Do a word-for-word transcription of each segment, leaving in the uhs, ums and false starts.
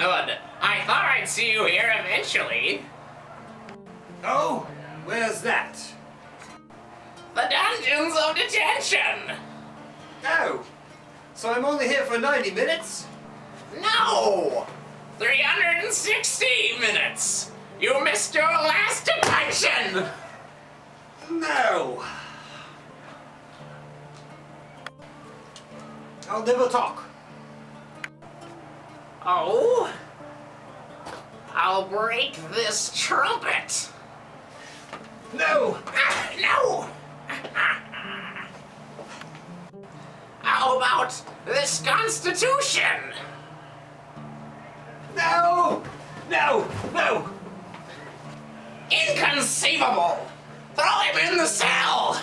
Hood. I thought I'd see you here eventually. Oh, where's that? The dungeons of detention! Oh, so I'm only here for ninety minutes? No! three hundred sixty minutes! You missed your last detention! No! I'll never talk. Oh, I'll break this trumpet. No, ah, no. How about this Constitution? No, no, no. Inconceivable. Throw him in the cell.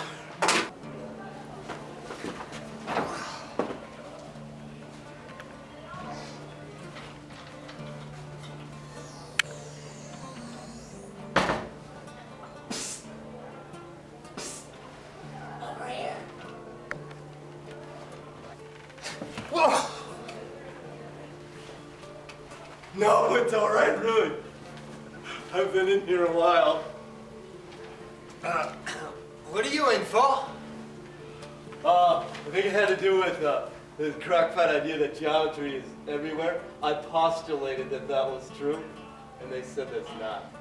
No, it's all right, really. I've been in here a while. Uh, what are you in for? Uh, I think it had to do with uh, the crockpot idea that geometry is everywhere. I postulated that that was true, and they said that's not.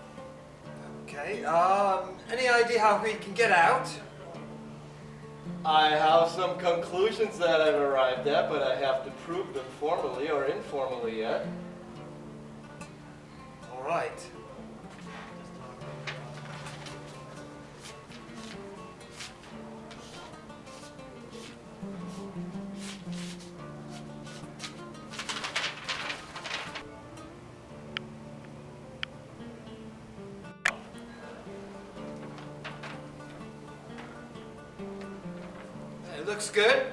Okay, um, any idea how we can get out? I have some conclusions that I've arrived at, but I have to prove them formally or informally yet. Right. It looks good.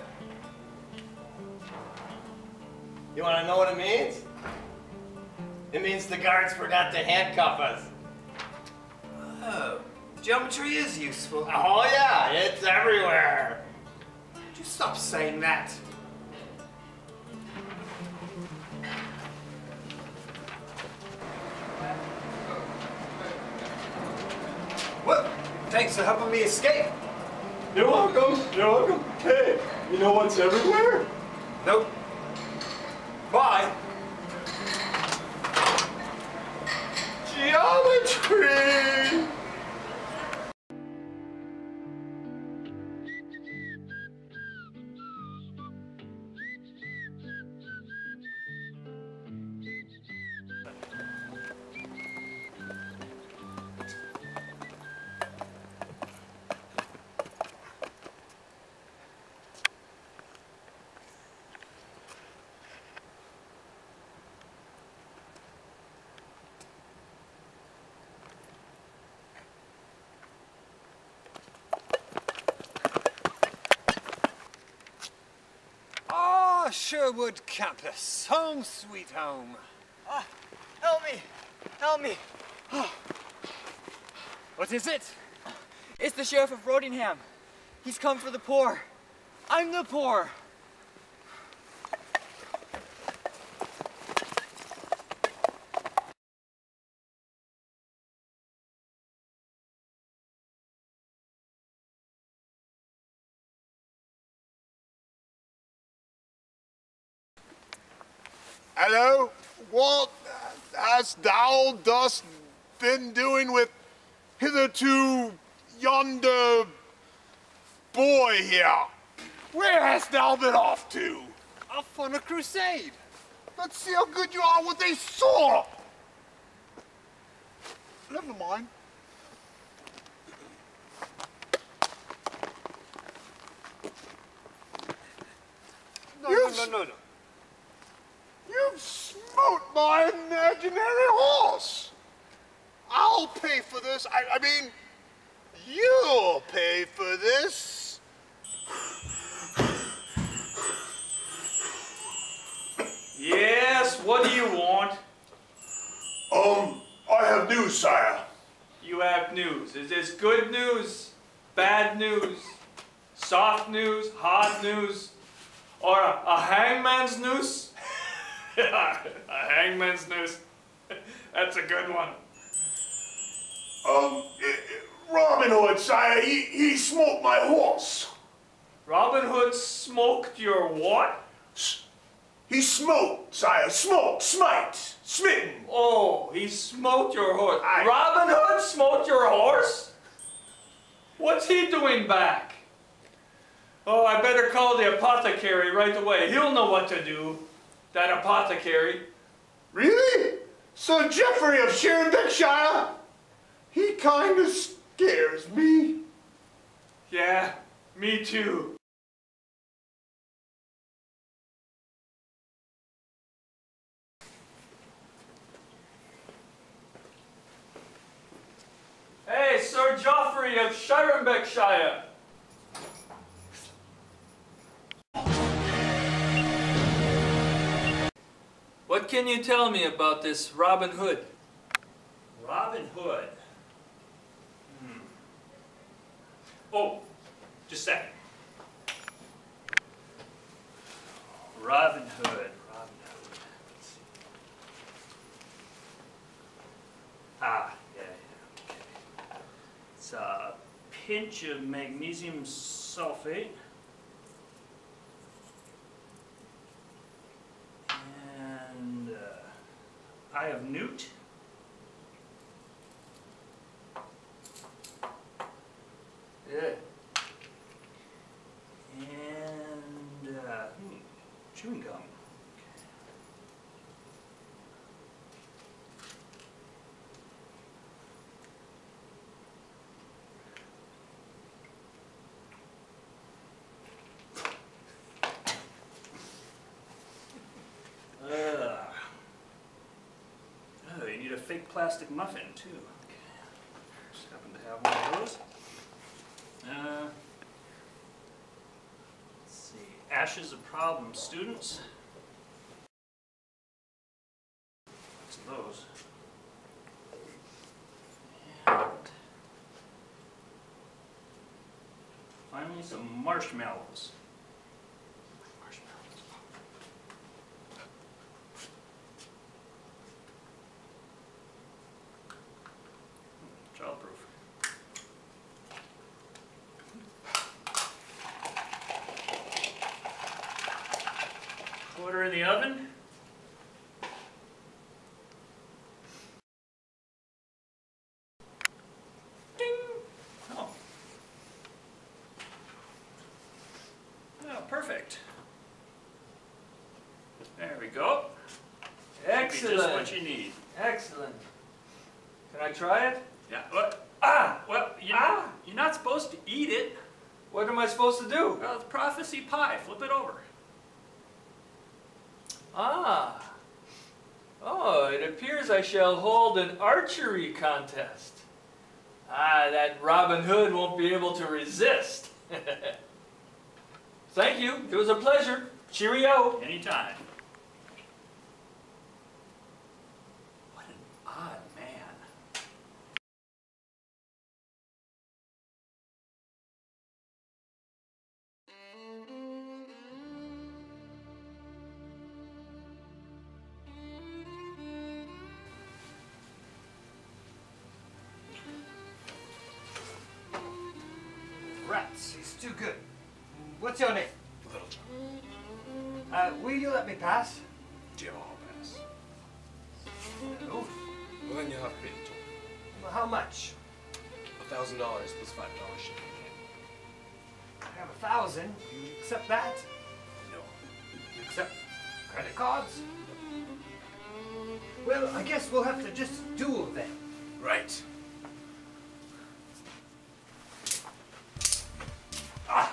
You want to know what it means? It means the guards forgot to handcuff us. Oh, geometry is useful. Oh yeah, it's everywhere. Would you stop saying that? Well, thanks for helping me escape. You're welcome, you're welcome. Hey, you know what's everywhere? Nope. Bye. Geometry! Sherwood Campus, home sweet home. Ah, help me, help me. Oh. What is it? It's the Sheriff of Rodingham. He's come for the poor. I'm the poor. Hello? What has thou dost been doing with hitherto yonder boy here? Where hast thou been off to? Off on a crusade. Let's see how good you are with a sword. Never mind. No, you've no, no, no, no. You've smote my imaginary horse. I'll pay for this. I, I mean, you'll pay for this. Yes, what do you want? Um, I have news, sire. You have news. Is this good news, bad news, soft news, hard news, or a, a hangman's noose? A hangman's noose. That's a good one. Um, it, it, Robin Hood, sire, he, he smoked my horse. Robin Hood smoked your what? He smote, sire, smote, smite, smitten. Oh, he smote your horse. I... Robin Hood smote your horse? What's he doing back? Oh, I better call the apothecary right away. He'll know what to do, that apothecary. Really? Sir Geoffrey of Shirembekshire? He kind of scares me. Yeah, me too. Hey, Sir Geoffrey of Shirembekshire! What can you tell me about this Robin Hood? Robin Hood? Hmm. Oh, just a second. Robin Hood, Robin Hood. Let's see. Ah. It's a pinch of magnesium sulfate and uh, eye of newt, yeah, and uh, hmm, chewing gum. Fake plastic muffin too. Okay. Just happen to have one of those. Uh, let's see, ashes of problem students. That's those. And finally, some marshmallows. Quarter in the oven. Ding! Oh. Oh, perfect. There we go. Excellent. Just what you need. Excellent. Can I try it? Yeah. What? Ah! Well, you're, ah. Not, you're not supposed to eat it. What am I supposed to do? Well, it's prophecy pie. Flip it over. Ah, oh, it appears I shall hold an archery contest. Ah, that Robin Hood won't be able to resist. Thank you, it was a pleasure. Cheerio. Anytime. What an odd man. He's too good. What's your name? Little John. Uh, will you let me pass? Do you pass? No. Well, then you'll have to pay the toll. Well, how much? A thousand dollars plus five dollars shipping. I have a thousand. Do you accept that? No. You accept credit cards? Well, I guess we'll have to just duel then. Right. Ah! Ah.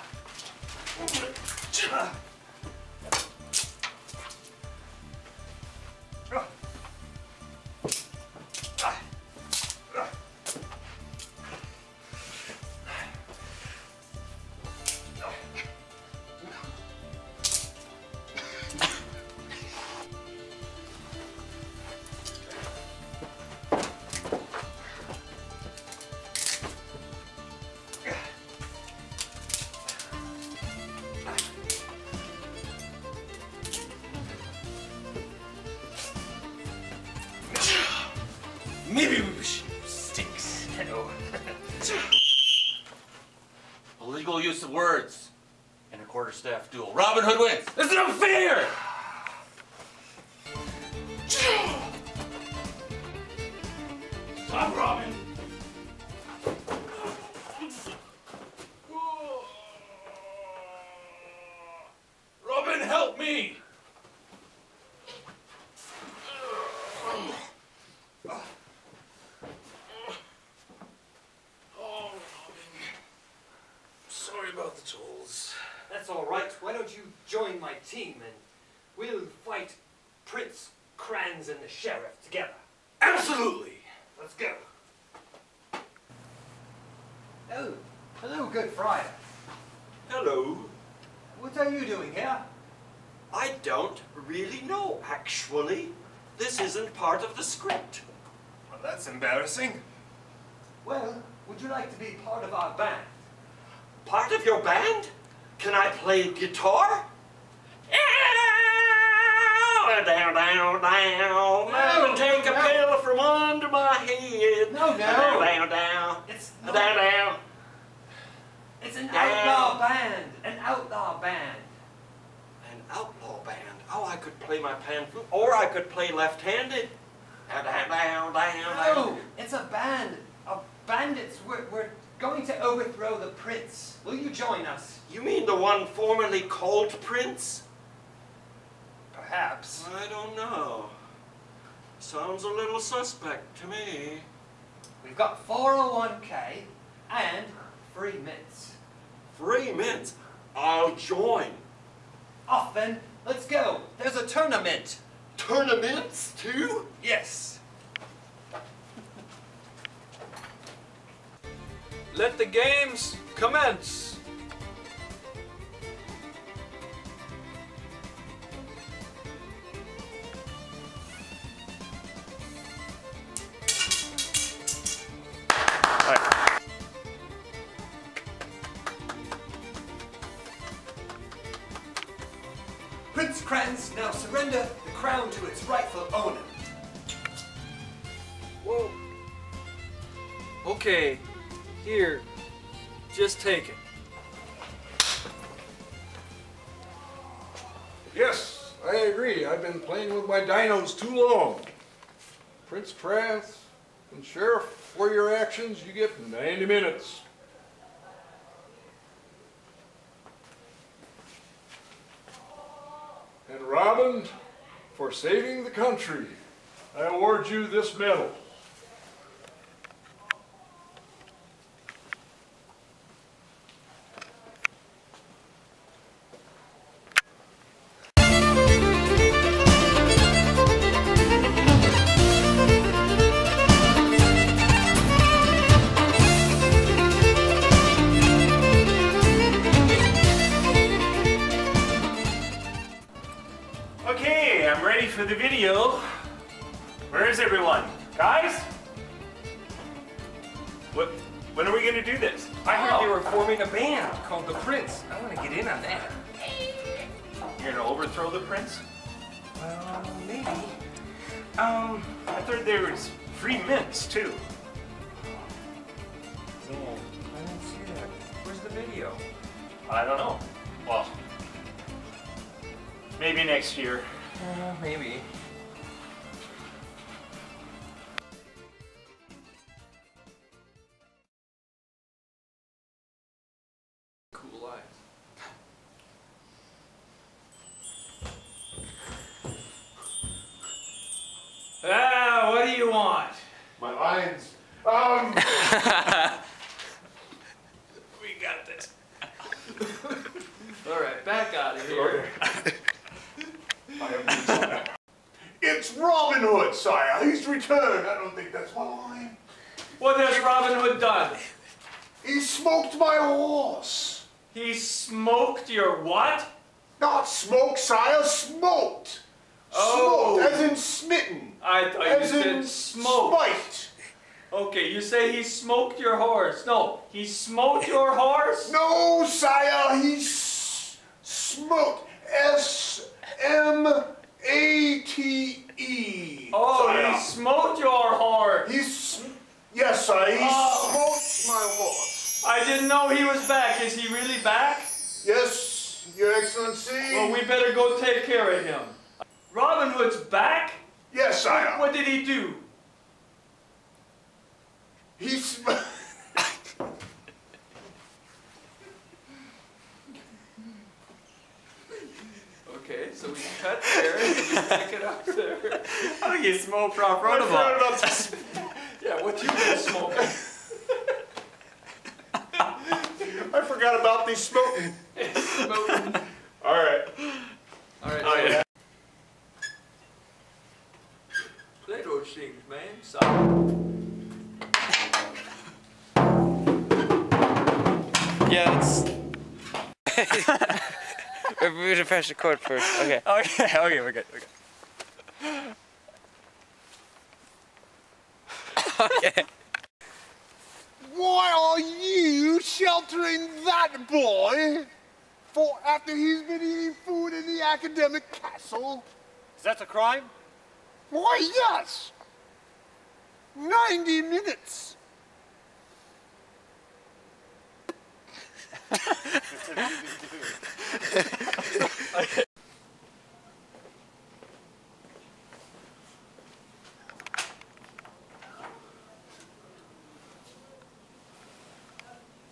Maybe we should use sticks. No. Illegal use of words in a quarterstaff duel. Robin Hood wins. This is unfair. Stop, Robin. Robin, help me. About the tools. That's all right. Why don't you join my team and we'll fight Prince Kranz and the Sheriff together. Absolutely. Let's go. Oh, hello, good friar. Hello. What are you doing here? I don't really know, actually. This isn't part of the script. Well, that's embarrassing. Well, would you like to be part of our band? Part of your band? Can I play guitar? Down, down, down, down. No, take no. a pill from under my head. No, no. Down, down, down. It's not. Down, down. It's an down. outlaw band. An outlaw band. An outlaw band. Oh, I could play my pan flute, or I could play left-handed. Down, down, down, down. No, it's a band of bandits. We're. we're going to overthrow the prince. Will you join us? You mean the one formerly called Prince? Perhaps. I don't know. Sounds a little suspect to me. We've got four oh one K and free mints. Free mints? I'll join. Off then. Let's go. There's a tournament. Tournaments too? Yes. Let the games commence! Right. Prince Kranz, now surrender the crown to its rightful owner. Whoa. Okay. Here, just take it. Yes, I agree. I've been playing with my dinos too long. Prince Kranz and Sheriff, for your actions, you get ninety minutes. And Robin, for saving the country, I award you this medal. For the video. Where is everyone? Guys? What? When are we going to do this? I heard oh. they were forming a band called The Prince. I want to get in on that. You're going to overthrow the prince? Well, maybe. Um, I thought there was free mints, too. Man, I didn't see that. Where's the video? I don't know. Well, maybe next year. Uh, maybe. Cool eyes. lawyer. It's Robin Hood, sire. He's returned. I don't think that's my line. What has Robin Hood done? He smoked my horse. He smoked your what? Not smoke, sire. Smoked. Oh. Smoked, as in smitten. I thought as you said smoked. Smite. Okay, you say he smoked your horse. No, he smoked your horse? No, sire, he s smoked. S M A T E. Oh, sire. He smoked your horse. He sm yes, sire, he oh. smoked my horse. I didn't know he was back. Is he really back? Yes, Your Excellency. Well, we better go take care of him. Robin Hood's back? Yes, sire. What, what did he do? He sm Okay, so we cut there and we pick it up there. I think he smoked Rob Rodingham. Yeah, what you been smoking? I forgot about the smoking. Smoking. All right. All right. Oh, so yeah. They don't sing, man. Sorry. Yeah, it's... we should finish the chord first. Okay. Okay, okay, we're good, we're good. Okay. Why are you sheltering that boy for after he's been eating food in the academic castle? Is that a crime? Why, yes! ninety minutes!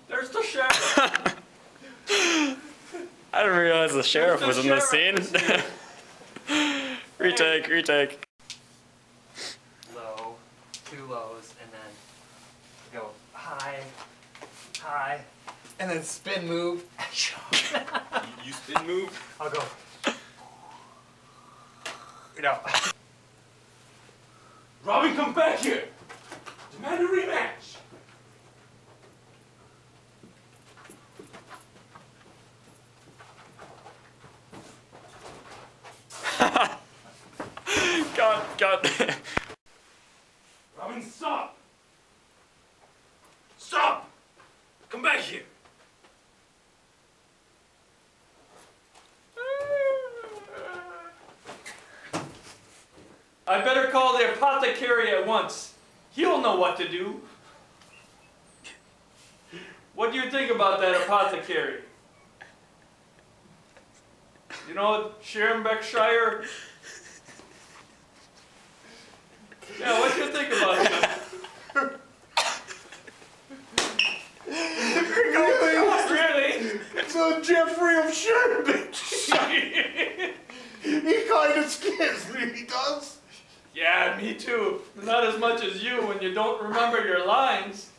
There's the sheriff. I didn't realize the sheriff There's was the in sheriff the scene. Scene. retake, retake. Low, two lows, and then go high, high. And then spin move. You spin move? I'll go. No. Robin, come back here! Demand a rematch! Haha! God, God. Robin, stop! Stop! Come back here! I better call the apothecary at once. He'll know what to do. What do you think about that apothecary? You know, Shirembekshire? Yeah, what do you think about that? Really? Sir Geoffrey of Shirembekshire. He kind of scares me, he does. Yeah, me too. Not as much as you when you don't remember your lines.